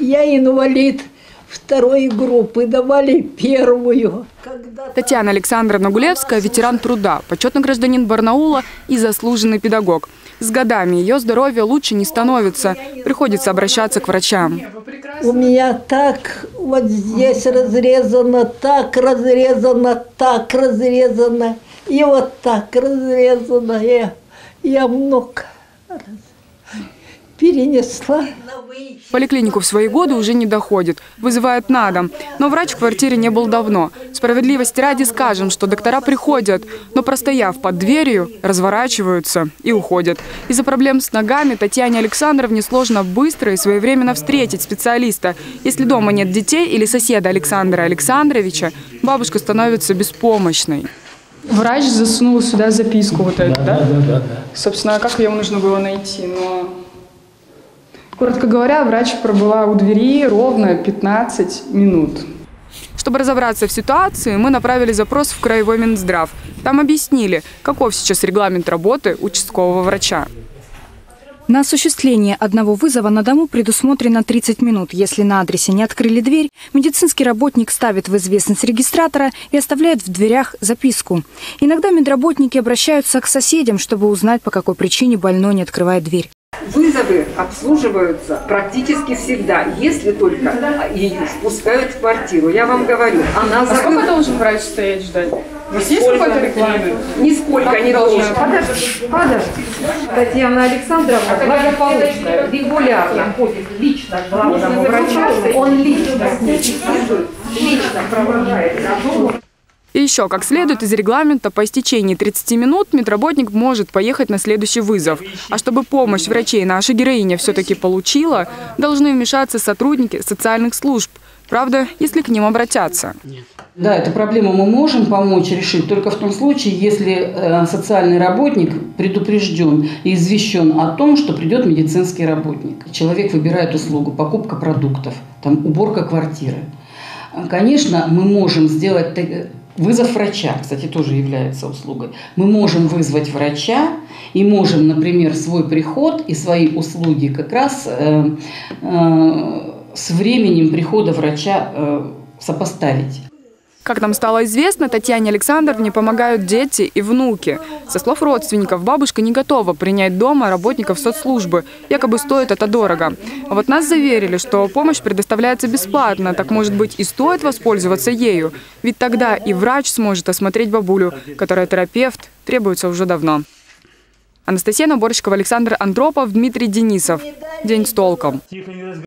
Я инвалид второй группы, давали первую. Татьяна Александровна Гулевская – ветеран труда, почетный гражданин Барнаула и заслуженный педагог. С годами ее здоровье лучше не становится, приходится обращаться к врачам. У меня так вот здесь разрезано, так разрезано, так разрезано и вот так разрезано. Я много перенесла. В поликлинику в свои годы уже не доходит, вызывают на дом. Но врач в квартире не был давно. Справедливости ради скажем, что доктора приходят, но, простояв под дверью, разворачиваются и уходят. Из-за проблем с ногами Татьяне Александровне сложно быстро и своевременно встретить специалиста. Если дома нет детей или соседа Александра Александровича, бабушка становится беспомощной. Врач засунул сюда записку вот эту, да? Да. Собственно, как ее нужно было найти, но... Коротко говоря, врач пробыла у двери ровно 15 минут. Чтобы разобраться в ситуации, мы направили запрос в краевой Минздрав. Там объяснили, каков сейчас регламент работы участкового врача. На осуществление одного вызова на дому предусмотрено 30 минут. Если на адресе не открыли дверь, медицинский работник ставит в известность регистратора и оставляет в дверях записку. Иногда медработники обращаются к соседям, чтобы узнать, по какой причине больной не открывает дверь. Вызовы обслуживаются практически всегда, если только ее впускают в квартиру. Я вам говорю, она закрыта. А сколько должен врач стоять ждать? Есть какой-то регламент? Нисколько не должен. Подожди. Татьяна Александровна благополучно, регулярно ходит лично к главному врачу. Он лично с ней беседует, лично провожает на дому. И еще, как следует из регламента, по истечении 30 минут медработник может поехать на следующий вызов. А чтобы помощь врачей наша героиня все-таки получила, должны вмешаться сотрудники социальных служб. Правда, если к ним обратятся. Да, эту проблему мы можем помочь решить только в том случае, если социальный работник предупрежден и извещен о том, что придет медицинский работник. Человек выбирает услугу, покупка продуктов, там, уборка квартиры. Конечно, мы можем сделать... Вызов врача, кстати, тоже является услугой. Мы можем вызвать врача и можем, например, свой приход и свои услуги как раз с временем прихода врача сопоставить. Как нам стало известно, Татьяне Александровне помогают дети и внуки. Со слов родственников, бабушка не готова принять дома работников соцслужбы. Якобы стоит это дорого. А вот нас заверили, что помощь предоставляется бесплатно. Так, может быть, и стоит воспользоваться ею. Ведь тогда и врач сможет осмотреть бабулю, которая терапевт требуется уже давно. Анастасия Наборщикова, Александр Андропов, Дмитрий Денисов. День с толком.